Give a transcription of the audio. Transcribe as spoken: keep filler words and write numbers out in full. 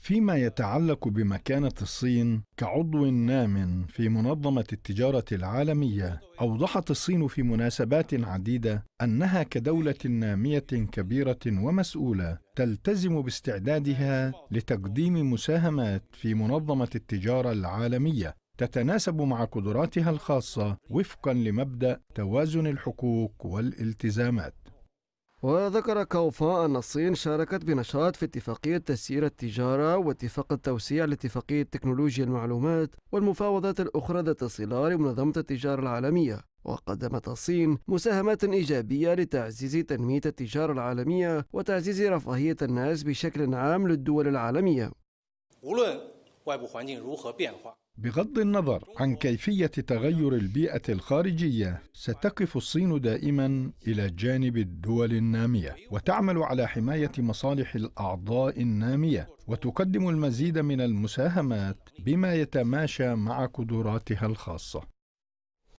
فيما يتعلق بمكانة الصين كعضو نام في منظمة التجارة العالمية، أوضحت الصين في مناسبات عديدة أنها كدولة نامية كبيرة ومسؤولة تلتزم باستعدادها لتقديم مساهمات في منظمة التجارة العالمية تتناسب مع قدراتها الخاصة وفقاً لمبدأ توازن الحقوق والالتزامات. وذكر كوفا أن الصين شاركت بنشاط في اتفاقية تسيير التجارة واتفاق التوسيع لاتفاقية تكنولوجيا المعلومات والمفاوضات الأخرى ذات صلة لمنظمة التجارة العالمية، وقدمت الصين مساهمات إيجابية لتعزيز تنمية التجارة العالمية وتعزيز رفاهية الناس بشكل عام للدول العالمية. بغض النظر عن كيفية تغير البيئة الخارجية، ستقف الصين دائماً إلى جانب الدول النامية، وتعمل على حماية مصالح الأعضاء النامية، وتقدم المزيد من المساهمات بما يتماشى مع قدراتها الخاصة.